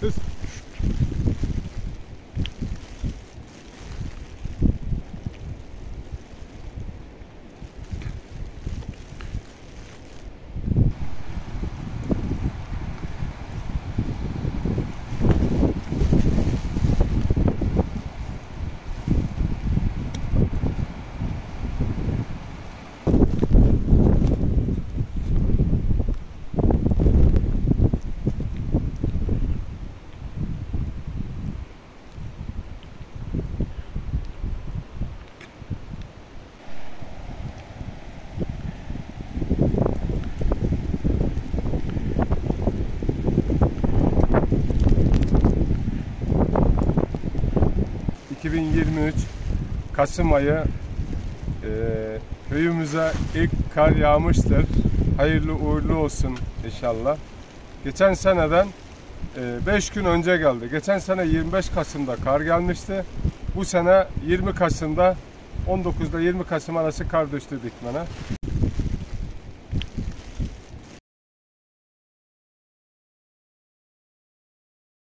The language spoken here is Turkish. Hız. Kasım ayı köyümüze ilk kar yağmıştır. Hayırlı uğurlu olsun inşallah. Geçen seneden 5 gün önce geldi. Geçen sene 25 Kasım'da kar gelmişti. Bu sene 20 Kasım'da 19'da 20 Kasım arası kar düştü Dikmen'e.